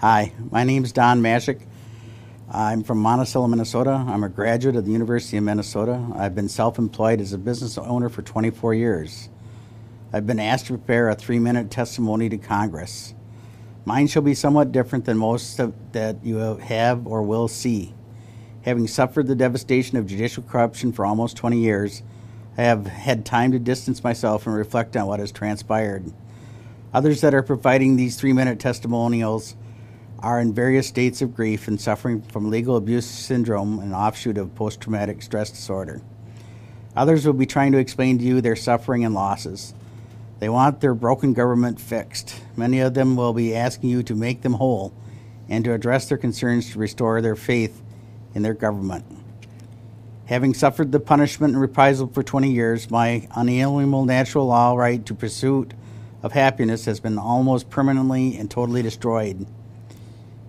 Hi, my name is Don Mashak. I'm from Monticello, Minnesota. I'm a graduate of the University of Minnesota. I've been self-employed as a business owner for 24 years. I've been asked to prepare a 3-minute testimony to Congress. Mine shall be somewhat different than most that you have or will see. Having suffered the devastation of judicial corruption for almost 20 years, I have had time to distance myself and reflect on what has transpired. Others that are providing these 3-minute testimonials are in various states of grief and suffering from legal abuse syndrome, an offshoot of post-traumatic stress disorder. Others will be trying to explain to you their suffering and losses. They want their broken government fixed. Many of them will be asking you to make them whole and to address their concerns to restore their faith in their government. Having suffered the punishment and reprisal for 20 years, my unalienable natural law right to pursuit of happiness has been almost permanently and totally destroyed.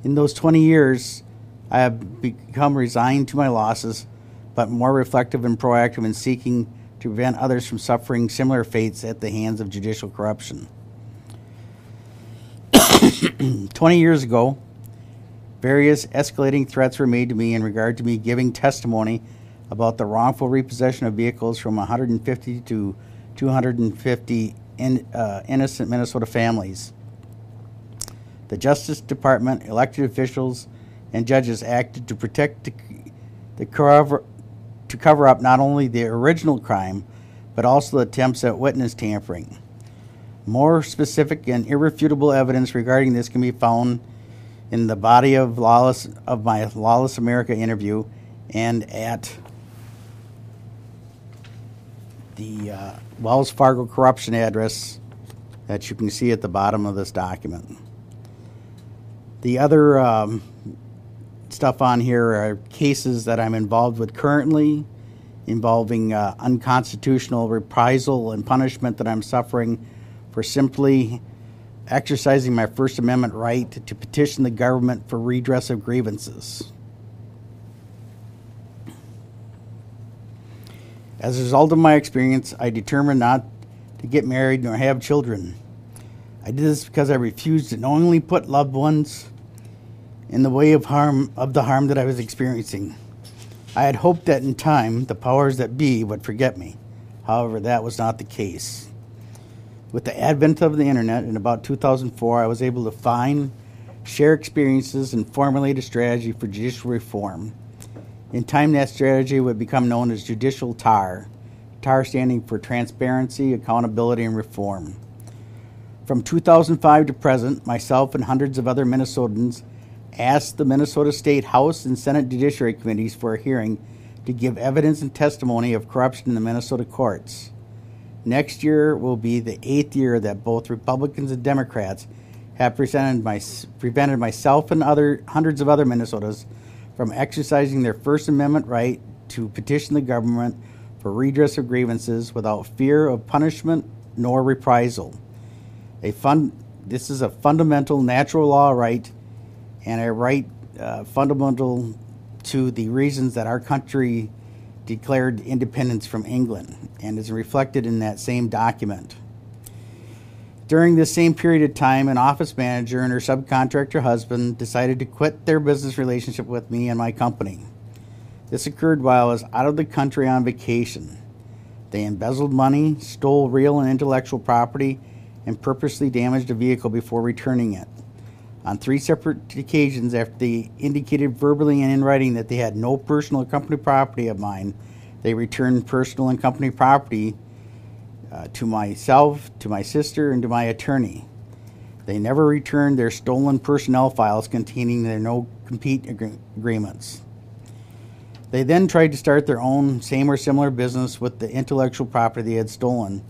In those 20 years, I have become resigned to my losses, but more reflective and proactive in seeking to prevent others from suffering similar fates at the hands of judicial corruption. 20 years ago, various escalating threats were made to me in regard to me giving testimony about the wrongful repossession of vehicles from 150 to 250 innocent Minnesota families. The Justice Department, elected officials, and judges acted to protect to cover up not only the original crime, but also attempts at witness tampering. More specific and irrefutable evidence regarding this can be found in the body of my Lawless America interview and at the Wells Fargo corruption address that you can see at the bottom of this document. The other stuff on here are cases that I'm involved with currently involving unconstitutional reprisal and punishment that I'm suffering for simply exercising my First Amendment right to petition the government for redress of grievances. As a result of my experience, I determined not to get married nor have children. I did this because I refused to knowingly put loved ones in the way of the harm that I was experiencing. I had hoped that in time the powers that be would forget me. However, that was not the case. With the advent of the internet in about 2004, I was able to find, share experiences, and formulate a strategy for judicial reform. In time, that strategy would become known as judicial TAR, TAR standing for Transparency, Accountability, and Reform. From 2005 to present, myself and hundreds of other Minnesotans asked the Minnesota State House and Senate Judiciary Committees for a hearing to give evidence and testimony of corruption in the Minnesota courts. Next year will be the 8th year that both Republicans and Democrats have prevented myself and hundreds of other Minnesotans from exercising their First Amendment right to petition the government for redress of grievances without fear of punishment nor reprisal. This is a fundamental natural law right, and a right fundamental to the reasons that our country declared independence from England, and is reflected in that same document. During this same period of time, an office manager and her subcontractor husband decided to quit their business relationship with me and my company. This occurred while I was out of the country on vacation. They embezzled money, stole real and intellectual property, and purposely damaged a vehicle before returning it. On 3 separate occasions, after they indicated verbally and in writing that they had no personal or company property of mine, they returned personal and company property to myself, to my sister, and to my attorney. They never returned their stolen personnel files containing their no-compete agreements. They then tried to start their own same or similar business with the intellectual property they had stolen,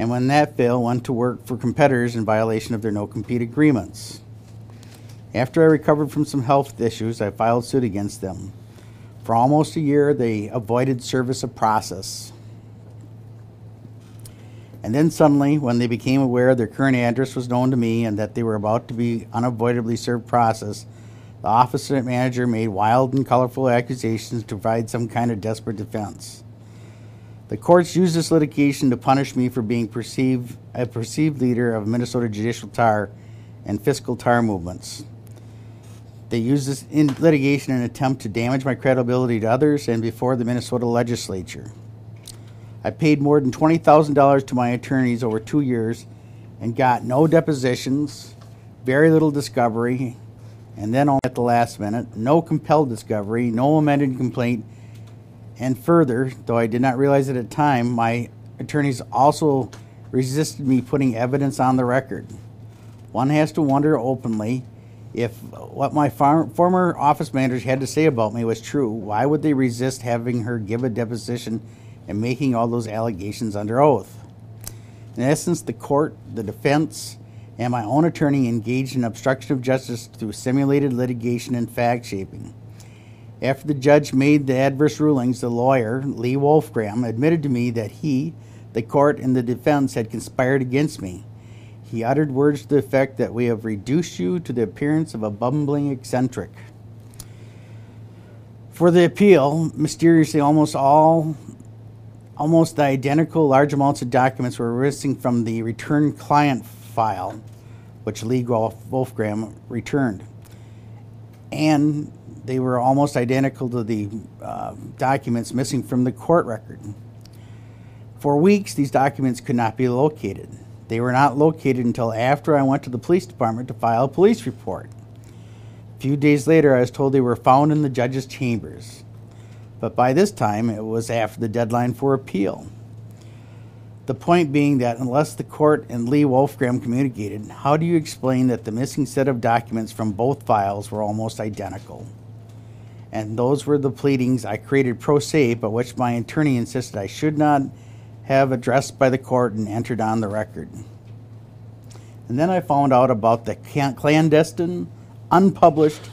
and when that failed, went to work for competitors in violation of their no-compete agreements. After I recovered from some health issues, I filed suit against them. For almost a year, they avoided service of process. And then suddenly, when they became aware their current address was known to me and that they were about to be unavoidably served process, the office manager made wild and colorful accusations to provide some kind of desperate defense. The courts used this litigation to punish me for being a perceived leader of Minnesota judicial TAR and fiscal TAR movements. They used this in litigation in an attempt to damage my credibility to others and before the Minnesota legislature. I paid more than $20,000 to my attorneys over 2 years and got no depositions, very little discovery, and then only at the last minute, no compelled discovery, no amended complaint, and further, though I did not realize it at the time, my attorneys also resisted me putting evidence on the record. One has to wonder openly if what my former office managers had to say about me was true. Why would they resist having her give a deposition and making all those allegations under oath? In essence, the court, the defense, and my own attorney engaged in obstruction of justice through simulated litigation and fact-shaping. After the judge made the adverse rulings, the lawyer, Lee Wolfgram, admitted to me that he, the court, and the defense had conspired against me. He uttered words to the effect that we have reduced you to the appearance of a bumbling eccentric. For the appeal, mysteriously almost identical large amounts of documents were missing from the return client file, which Lee Wolfgram returned. And they were almost identical to the documents missing from the court record. For weeks, these documents could not be located. They were not located until after I went to the police department to file a police report. A few days later, I was told they were found in the judge's chambers. But by this time, it was after the deadline for appeal. The point being that unless the court and Lee Wolfgram communicated, how do you explain that the missing set of documents from both files were almost identical? And those were the pleadings I created pro se, but which my attorney insisted I should not have addressed by the court and entered on the record. And then I found out about the clandestine, unpublished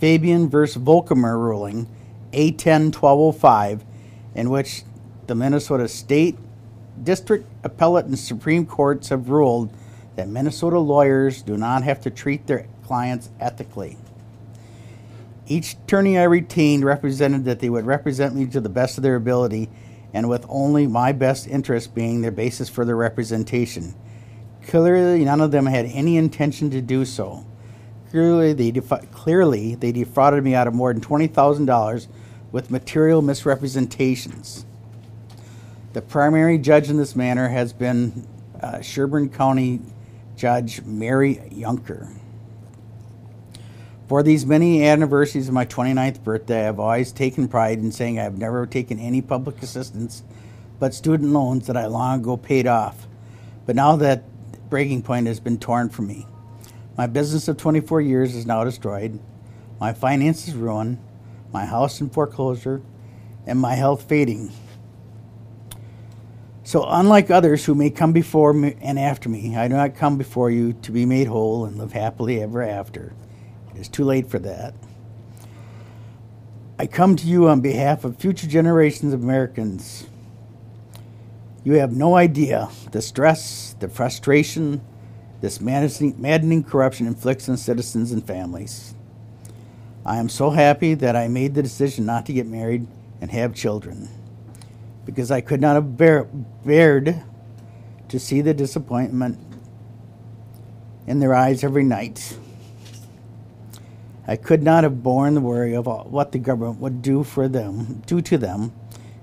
Fabian v. Volkamer ruling, A10-1205, in which the Minnesota State, District, Appellate, and Supreme Courts have ruled that Minnesota lawyers do not have to treat their clients ethically. Each attorney I retained represented that they would represent me to the best of their ability, and with only my best interest being their basis for their representation. Clearly, none of them had any intention to do so. Clearly, they defrauded me out of more than $20,000 with material misrepresentations. The primary judge in this matter has been Sherburne County Judge Mary Yunker. For these many anniversaries of my 29th birthday, I've always taken pride in saying I've never taken any public assistance but student loans that I long ago paid off. But now that breaking point has been torn from me. My business of 24 years is now destroyed. My finances ruined. My house in foreclosure. And my health fading. So unlike others who may come before me and after me, I do not come before you to be made whole and live happily ever after. It's too late for that. I come to you on behalf of future generations of Americans. You have no idea the stress, the frustration, this maddening corruption inflicts on citizens and families. I am so happy that I made the decision not to get married and have children because I could not have bared to see the disappointment in their eyes every night. I could not have borne the worry of what the government would do to them,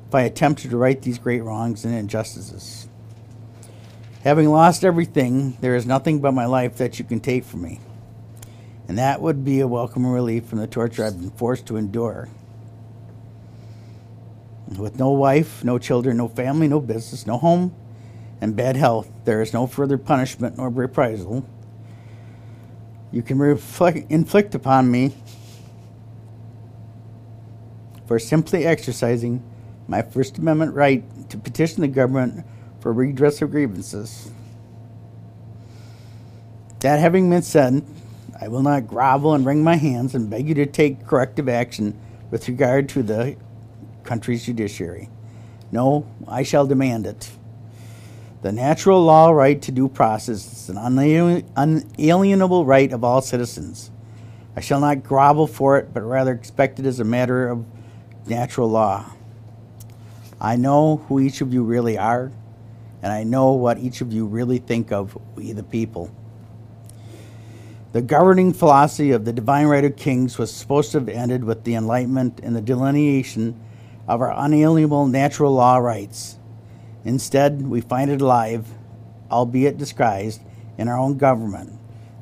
if I attempted to right these great wrongs and injustices. Having lost everything, there is nothing but my life that you can take from me, and that would be a welcome relief from the torture I've been forced to endure. With no wife, no children, no family, no business, no home, and bad health, there is no further punishment nor reprisal you can inflict upon me for simply exercising my First Amendment right to petition the government for redress of grievances. That having been said, I will not grovel and wring my hands and beg you to take corrective action with regard to the country's judiciary. No, I shall demand it. The natural law right to due process is an unalienable right of all citizens. I shall not grovel for it, but rather expect it as a matter of natural law. I know who each of you really are, and I know what each of you really think of we the people. The governing philosophy of the divine right of kings was supposed to have ended with the Enlightenment and the delineation of our unalienable natural law rights. Instead, we find it alive, albeit disguised, in our own government.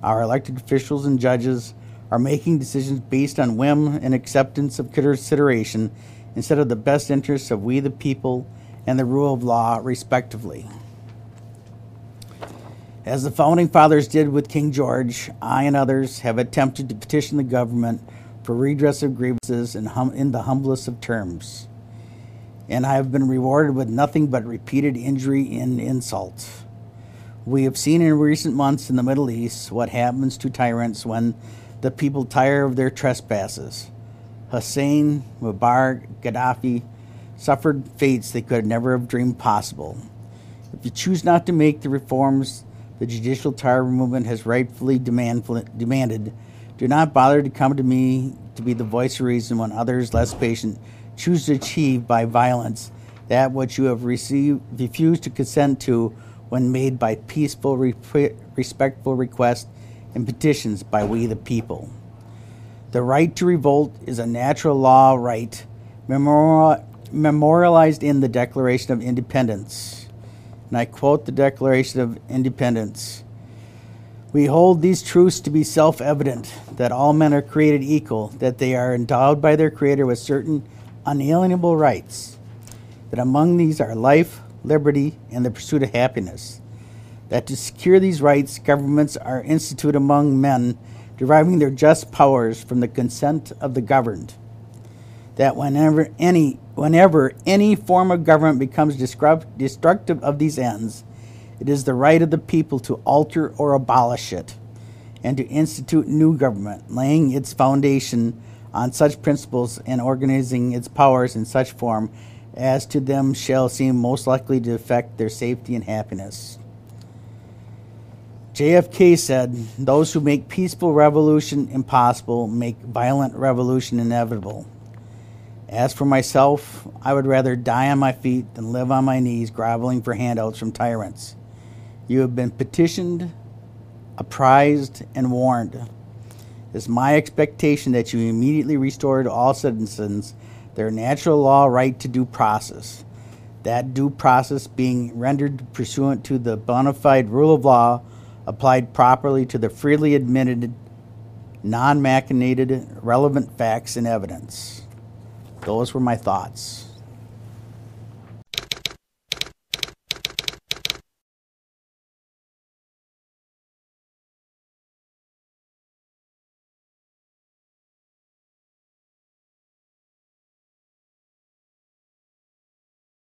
Our elected officials and judges are making decisions based on whim and acceptance of consideration instead of the best interests of we the people and the rule of law, respectively. As the Founding Fathers did with King George, I and others have attempted to petition the government for redress of grievances in the humblest of terms, and I have been rewarded with nothing but repeated injury and insult. We have seen in recent months in the Middle East what happens to tyrants when the people tire of their trespasses. Hussein, Mubarak, Gaddafi suffered fates they could never have dreamed possible. If you choose not to make the reforms the judicial TAR movement has rightfully demanded, do not bother to come to me to be the voice of reason when others less patient choose to achieve by violence that which you have refused to consent to when made by peaceful, respectful requests and petitions by we the people. The right to revolt is a natural law right memorialized in the Declaration of Independence. And I quote the Declaration of Independence. We hold these truths to be self-evident, that all men are created equal, that they are endowed by their Creator with certain unalienable rights, that among these are life, liberty, and the pursuit of happiness, that to secure these rights, governments are instituted among men, deriving their just powers from the consent of the governed, that whenever any form of government becomes destructive of these ends, it is the right of the people to alter or abolish it, and to institute new government, laying its foundation on such principles and organizing its powers in such form as to them shall seem most likely to affect their safety and happiness. JFK said, "Those who make peaceful revolution impossible make violent revolution inevitable." As for myself, I would rather die on my feet than live on my knees groveling for handouts from tyrants. You have been petitioned, apprised, and warned. It is my expectation that you immediately restore to all citizens their natural law right to due process, that due process being rendered pursuant to the bona fide rule of law applied properly to the freely admitted, non-machinated, relevant facts and evidence. Those were my thoughts.